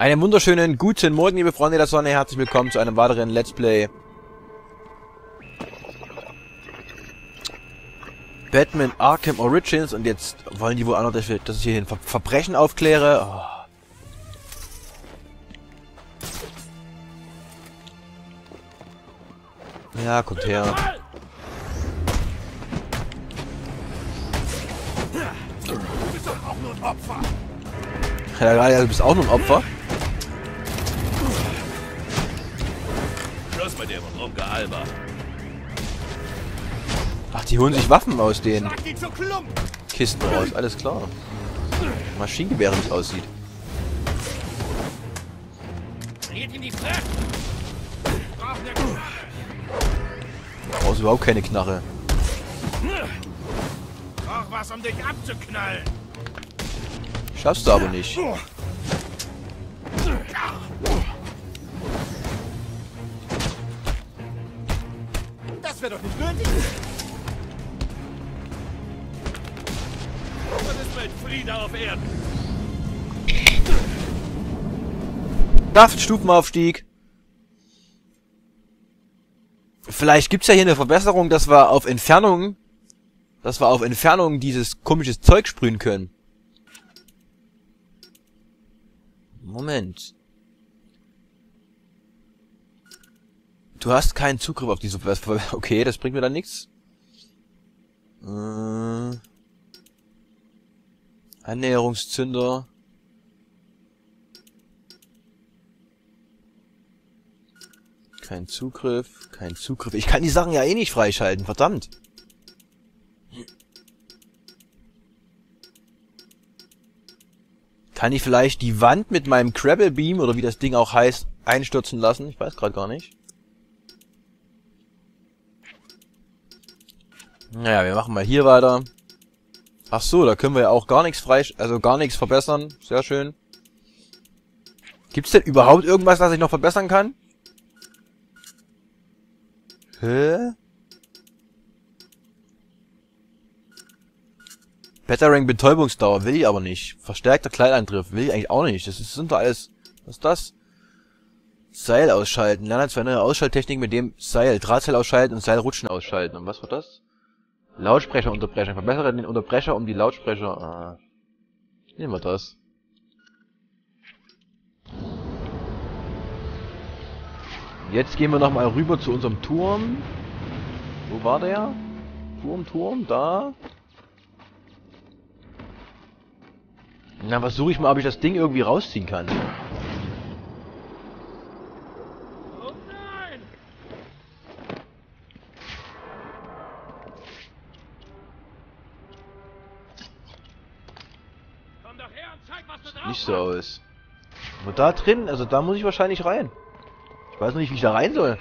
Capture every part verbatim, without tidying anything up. Einen wunderschönen guten Morgen, liebe Freunde der Sonne. Herzlich willkommen zu einem weiteren Let's Play Batman Arkham Origins. Und jetzt wollen die wohl auch noch, dass ich hier ein Ver Verbrechen aufkläre. Oh. Ja, kommt her. Du bist doch auch nur ein Opfer. Ja, du bist auch nur ein Opfer. Schluss mit dem Rumgealber. Ach, die holen sich Waffen aus den Kisten raus. Alles klar. Maschinengewehr, wie es aussieht. Du brauchst überhaupt keine Knarre. Brauch was, um dich abzuknallen. Schaffst du aber nicht. Das wäre doch nicht nötig. Was ist mein Friede auf Erden? Kraftstufenaufstieg. Vielleicht gibt's ja hier eine Verbesserung, dass wir auf Entfernung, dass wir auf Entfernung dieses komisches Zeug sprühen können. Moment. Du hast keinen Zugriff auf diese... Okay, das bringt mir dann nichts. Äh, Annäherungszünder. Kein Zugriff, kein Zugriff. Ich kann die Sachen ja eh nicht freischalten, verdammt. Kann ich vielleicht die Wand mit meinem Crabble Beam oder wie das Ding auch heißt, einstürzen lassen? Ich weiß gerade gar nicht. Naja, wir machen mal hier weiter. Ach so, da können wir ja auch gar nichts freisch... Also gar nichts verbessern. Sehr schön. Gibt's denn überhaupt irgendwas, was ich noch verbessern kann? Hä? Battering Betäubungsdauer will ich aber nicht. Verstärkter Kleidangriff will ich eigentlich auch nicht. Das ist, sind doch alles... Was ist das? Seil ausschalten. Lerne zwei neue Ausschalttechniken mit dem Seil. Drahtseil ausschalten und Seilrutschen ausschalten. Und was war das? Lautsprecherunterbrecher. Verbessere den Unterbrecher um die Lautsprecher... Ah. Nehmen wir das. Jetzt gehen wir nochmal rüber zu unserem Turm. Wo war der? Turm, Turm, da... Na, versuche ich mal, ob ich das Ding irgendwie rausziehen kann. Oh nein! Komm doch her und zeig, was du drauf hast. Nicht so aus. Aber da drin, also da muss ich wahrscheinlich rein. Ich weiß noch nicht, wie ich da rein soll.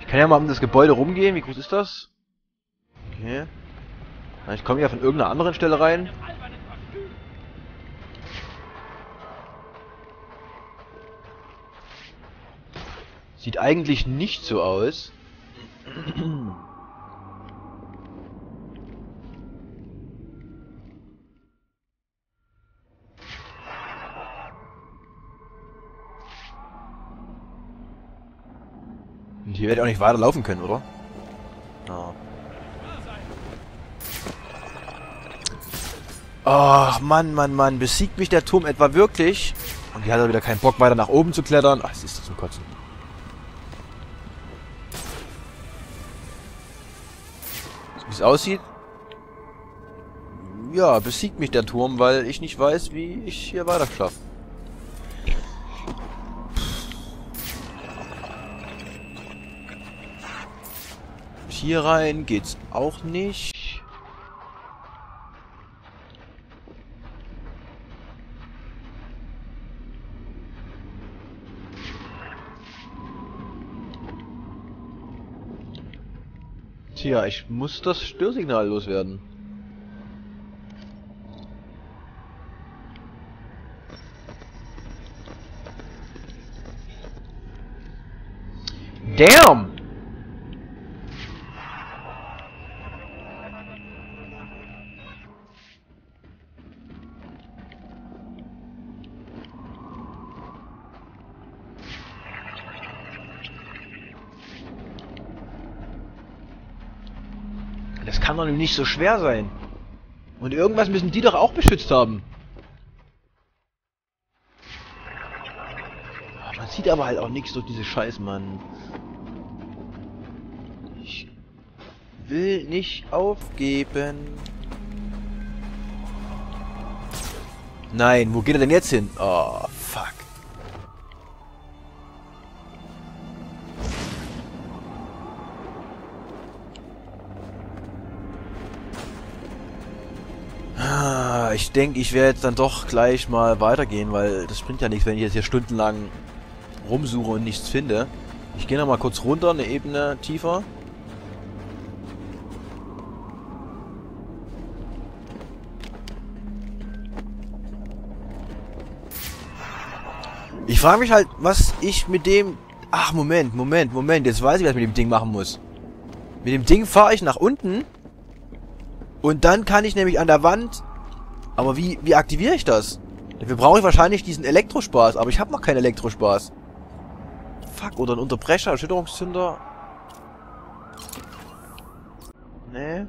Ich kann ja mal um das Gebäude rumgehen. Wie groß ist das? Okay. Ich komme ja von irgendeiner anderen Stelle rein. Sieht eigentlich nicht so aus. Hier werde ich auch nicht weiter laufen können, oder? Ja. Ach, Mann, Mann, Mann. Besiegt mich der Turm etwa wirklich? Und hier hat er wieder keinen Bock, weiter nach oben zu klettern. Ach, es ist das zum Kotzen. Wie es aussieht. Ja, besiegt mich der Turm, weil ich nicht weiß, wie ich hier weiter schaffe. Hier rein geht's auch nicht. Tja, ich muss das Störsignal loswerden. Damn! Das kann doch nicht so schwer sein. Und irgendwas müssen die doch auch beschützt haben. Man sieht aber halt auch nichts durch diese Scheiß, Mann. Ich will nicht aufgeben. Nein, wo geht er denn jetzt hin? Oh, fuck. Ich denke, ich werde jetzt dann doch gleich mal weitergehen, weil das bringt ja nichts, wenn ich jetzt hier stundenlang rumsuche und nichts finde. Ich gehe nochmal kurz runter, eine Ebene tiefer. Ich frage mich halt, was ich mit dem... Ach, Moment, Moment, Moment. Jetzt weiß ich, was ich mit dem Ding machen muss. Mit dem Ding fahre ich nach unten. Und dann kann ich nämlich an der Wand... Aber wie, wie aktiviere ich das? Dafür brauche ich wahrscheinlich diesen Elektrospaß, aber ich habe noch keinen Elektrospaß. Fuck, oder ein Unterbrecher, Erschütterungszünder. Nee.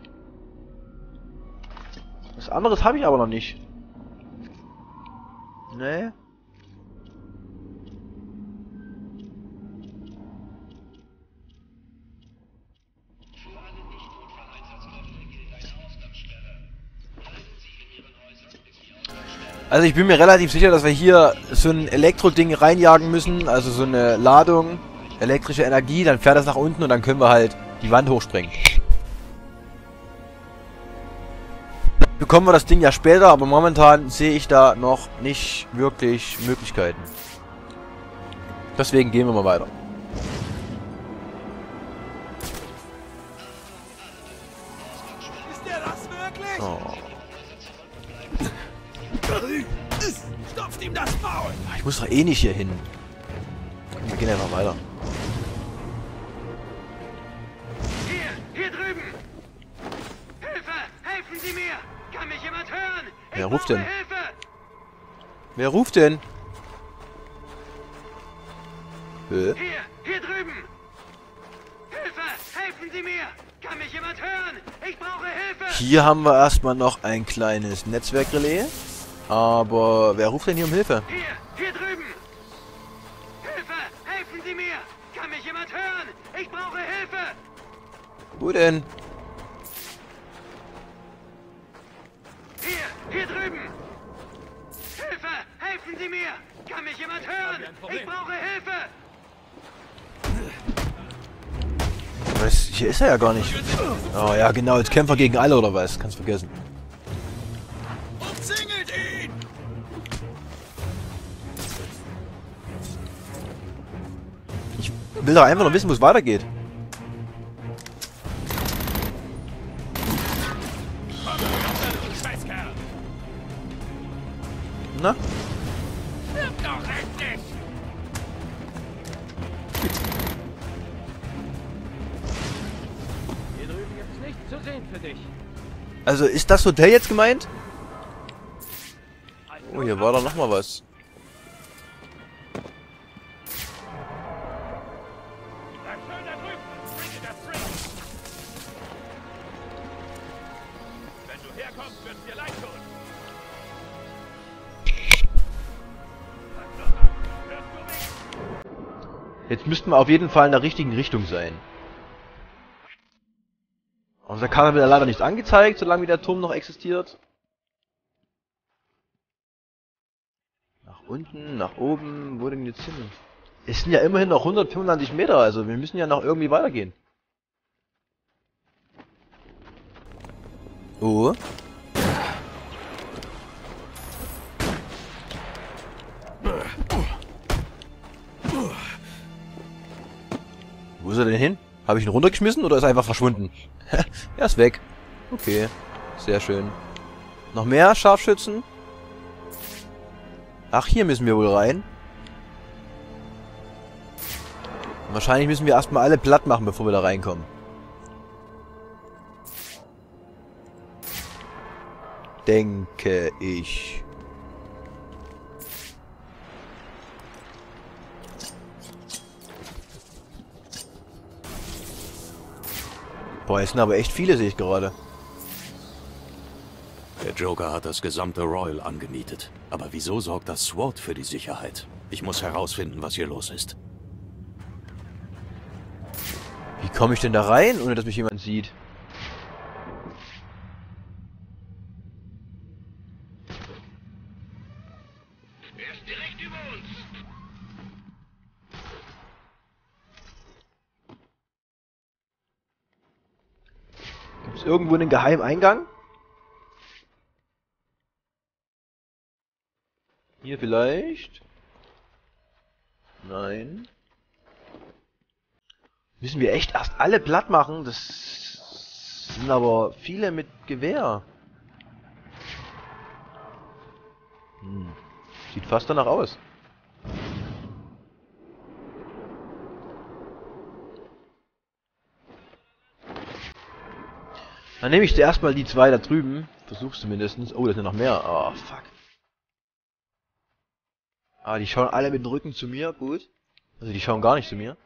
Was anderes habe ich aber noch nicht. Nee. Also ich bin mir relativ sicher, dass wir hier so ein Elektroding reinjagen müssen, also so eine Ladung, elektrische Energie, dann fährt das nach unten und dann können wir halt die Wand hochsprengen. Bekommen wir das Ding ja später, aber momentan sehe ich da noch nicht wirklich Möglichkeiten. Deswegen gehen wir mal weiter. Ist der das wirklich? Oh. Stopft ihm das Maul! Ich muss doch eh nicht hier hin. Wir gehen einfach weiter. Hier, hier drüben! Hilfe! Helfen Sie mir! Kann mich jemand hören? Ich Wer ruft denn? Hilfe! Wer ruft denn? Hä? Hier, hier drüben! Hilfe! Helfen Sie mir! Kann mich jemand hören? Ich brauche Hilfe! Hier haben wir erstmal noch ein kleines Netzwerkrelais. Aber wer ruft denn hier um Hilfe? Hier, hier drüben! Hilfe! Helfen Sie mir! Kann mich jemand hören? Ich brauche Hilfe! Wo denn? Hier, hier drüben! Hilfe! Helfen Sie mir! Kann mich jemand hören? Ich brauche Hilfe! Was? Hier ist er ja gar nicht. Oh ja, genau. Jetzt kämpfen wir gegen alle oder was? Kannst vergessen. Ich will doch einfach nur wissen, wo es weitergeht. Na? Also ist das Hotel jetzt gemeint? Oh, hier war doch nochmal was. Jetzt müssten wir auf jeden Fall in der richtigen Richtung sein. Unser Kanal wird leider nicht angezeigt, solange wie der Turm noch existiert. Nach unten, nach oben, wo denn jetzt hin? Es sind ja immerhin noch hundertfünfundzwanzig Meter, also wir müssen ja noch irgendwie weitergehen. Oh. Wo ist er denn hin? Habe ich ihn runtergeschmissen oder ist er einfach verschwunden? Er ist weg. Okay, sehr schön. Noch mehr Scharfschützen? Ach, hier müssen wir wohl rein. Wahrscheinlich müssen wir erstmal alle platt machen, bevor wir da reinkommen. Denke ich. Boah, es sind aber echt viele, sehe ich gerade. Der Joker hat das gesamte Royal angemietet. Aber wieso sorgt das SWAT für die Sicherheit? Ich muss herausfinden, was hier los ist. Wie komme ich denn da rein, ohne dass mich jemand sieht? Er ist direkt über uns. Gibt es irgendwo einen geheimen Eingang? Hier vielleicht? Nein. Müssen wir echt erst alle platt machen? Das sind aber viele mit Gewehr. Hm. Sieht fast danach aus. Dann nehme ich zuerst mal die zwei da drüben. Versuch's zumindest. Oh, da sind noch mehr. Oh, fuck. Ah, die schauen alle mit dem Rücken zu mir, gut. Also die schauen gar nicht zu mir.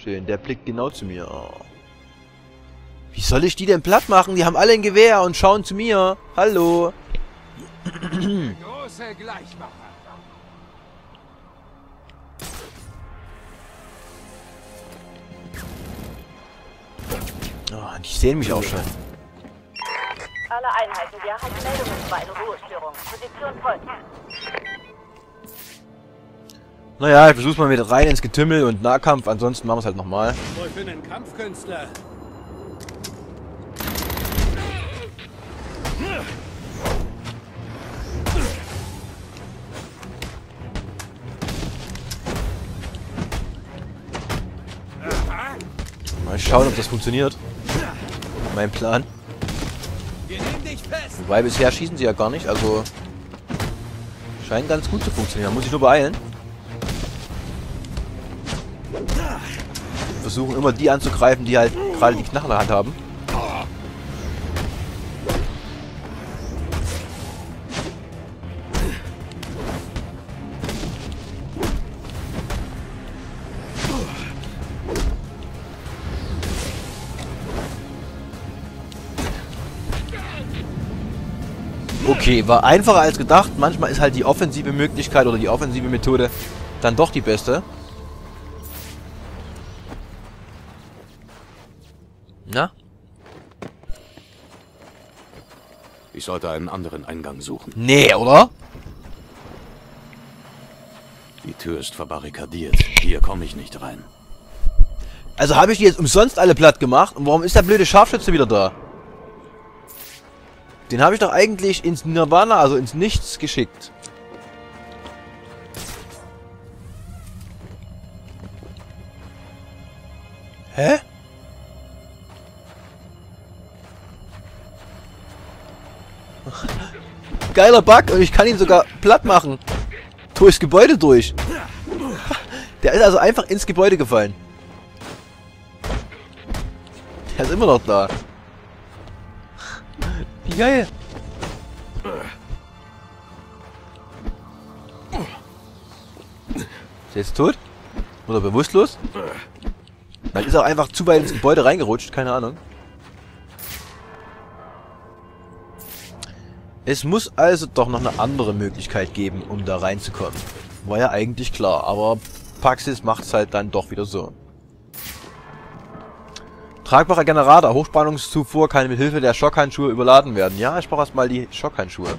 Schön, der blickt genau zu mir. Oh. Wie soll ich die denn platt machen? Die haben alle ein Gewehr und schauen zu mir. Hallo. Große Gleichmacher. Oh, die sehen mich auch schon. Alle Einheiten, wir erhalten Meldungen über eine Ruhestörung. Position folgt. Naja, ich versuch's mal wieder rein ins Getümmel und Nahkampf, ansonsten machen wir es halt nochmal. Ich bin ein Kampfkünstler. Mal schauen, ob das funktioniert. Mein Plan. Wobei bisher schießen sie ja gar nicht, also scheint ganz gut zu funktionieren. Man muss sich nur beeilen. Versuchen immer die anzugreifen, die halt gerade die Knarre in der Hand haben. Okay, war einfacher als gedacht. Manchmal ist halt die offensive Möglichkeit oder die offensive Methode dann doch die beste. Na? Ich sollte einen anderen Eingang suchen. Nee, oder? Die Tür ist verbarrikadiert. Hier komme ich nicht rein. Also habe ich die jetzt umsonst alle platt gemacht? Und warum ist der blöde Scharfschütze wieder da? Den habe ich doch eigentlich ins Nirvana, also ins Nichts geschickt. Hä? Geiler Bug und ich kann ihn sogar platt machen. Durchs Gebäude durch. Der ist also einfach ins Gebäude gefallen. Der ist immer noch da. Wie geil! Ist er jetzt tot? Oder bewusstlos? Dann ist er einfach zu weit ins Gebäude reingerutscht, keine Ahnung. Es muss also doch noch eine andere Möglichkeit geben, um da reinzukommen. War ja eigentlich klar, aber Praxis macht's halt dann doch wieder so. Tragbarer Generator, Hochspannungszufuhr kann mit Hilfe der Schockhandschuhe überladen werden. Ja, ich brauche erstmal die Schockhandschuhe.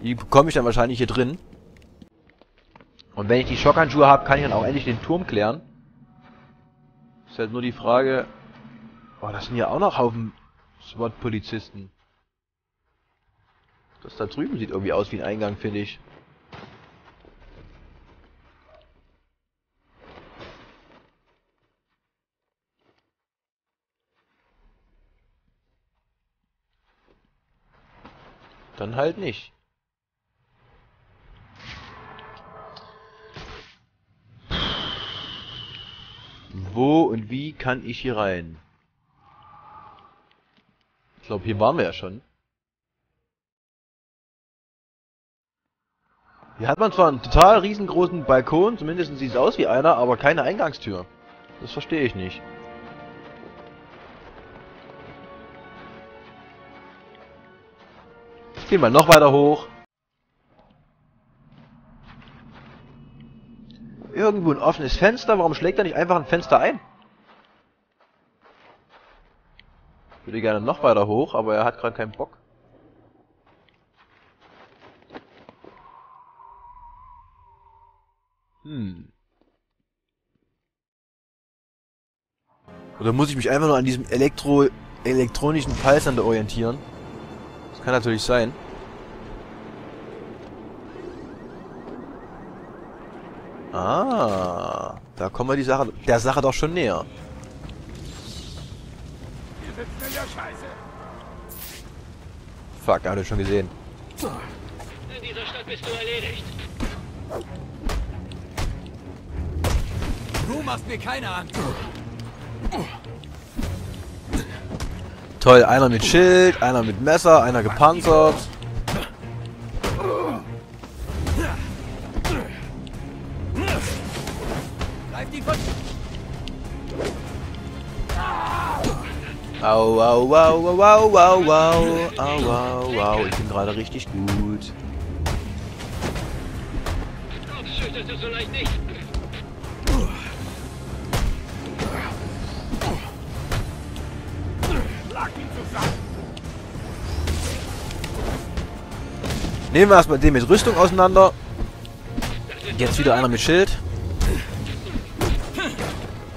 Die bekomme ich dann wahrscheinlich hier drin. Und wenn ich die Schockhandschuhe habe, kann ich dann auch endlich den Turm klären. Ist halt nur die Frage... Oh, das sind ja auch noch Haufen SWAT-Polizisten. Das da drüben sieht irgendwie aus wie ein Eingang, finde ich. Dann halt nicht. wo und wie kann ich hier rein? Ich glaube, hier waren wir ja schon. Hier hat man zwar einen total riesengroßen Balkon, zumindest sieht es aus wie einer, aber keine Eingangstür. Das verstehe ich nicht. Jetzt gehen wir noch weiter hoch. Irgendwo ein offenes Fenster, warum schlägt er nicht einfach ein Fenster ein? Ich würde gerne noch weiter hoch, aber er hat gerade keinen Bock. Hm. Oder muss ich mich einfach nur an diesem elektro elektronischen Pulsander orientieren? Das kann natürlich sein. Ah, da kommen wir die Sache, der Sache doch schon näher. Fuck, hab ich schon gesehen. In dieser Stadt bist du erledigt. Du machst mir keine Angst. Toll, einer mit Schild, einer mit Messer, einer gepanzert. Au, au, au, au, au, au, au, au, au, ich bin gerade richtig gut. Nehmen wir erstmal den mit Rüstung auseinander. Jetzt wieder einer mit Schild.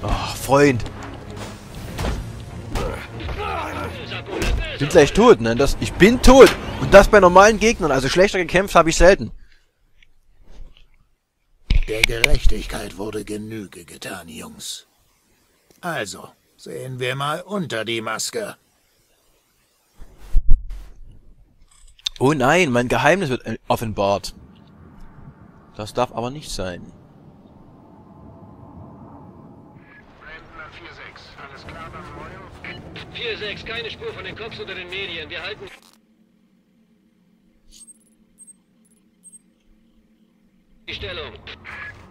Oh, Freund. Ich bin gleich tot, ne? Das, ich bin tot! Und das bei normalen Gegnern, also schlechter gekämpft habe ich selten. Der Gerechtigkeit wurde Genüge getan, Jungs. Also, sehen wir mal unter die Maske. Oh nein, mein Geheimnis wird offenbart. Das darf aber nicht sein. vier sechs, keine Spur von den Cops oder den Medien. Wir halten... die Stellung.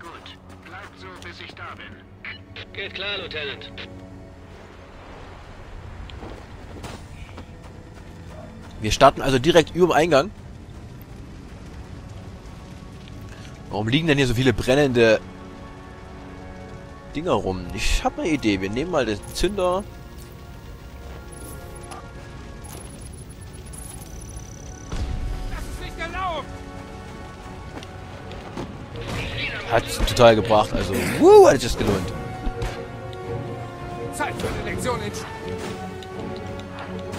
Gut. Bleibt so, bis ich da bin. Geht klar, Lieutenant. Wir starten also direkt über dem Eingang. Warum liegen denn hier so viele brennende Dinger rum? Ich habe eine Idee. Wir nehmen mal den Zünder... Hat total gebracht, also wuh, hat es gelohnt. Zeit für eine Lektion in Sch-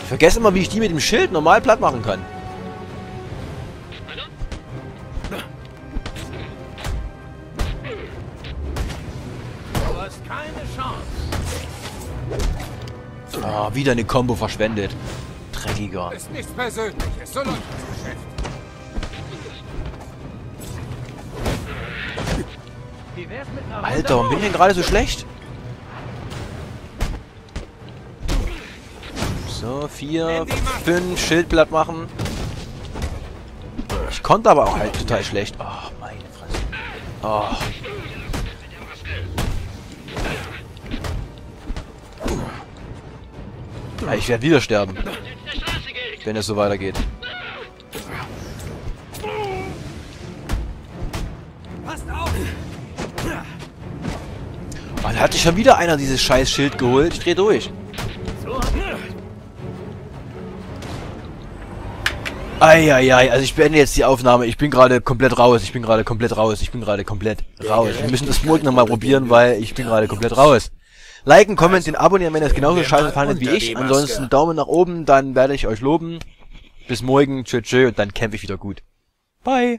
Ich vergesse immer, wie ich die mit dem Schild normal platt machen kann. Du hast keine Chance. Ah, wieder eine Combo verschwendet. Dreckiger. Ist nichts Persönliches, so läuft das Geschäft. Alter, warum bin ich denn gerade so schlecht? So, vier, fünf, Schildblatt machen. Ich konnte aber auch halt total schlecht. Oh, meine Fresse. Oh. Ja, ich werde wieder sterben. Wenn es so weitergeht. Man hat sich schon wieder einer dieses scheiß Schild geholt. Ich dreh durch. Eieiei, also ich beende jetzt die Aufnahme. Ich bin gerade komplett raus. Ich bin gerade komplett raus. Ich bin gerade komplett raus. Wir müssen das morgen nochmal probieren, weil ich bin gerade komplett raus. Liken, Comment, den abonnieren, wenn ihr es genauso scheiße fandet wie ich. Ansonsten Daumen nach oben, dann werde ich euch loben. Bis morgen. Tschö, tschö. Und dann kämpfe ich wieder gut. Bye.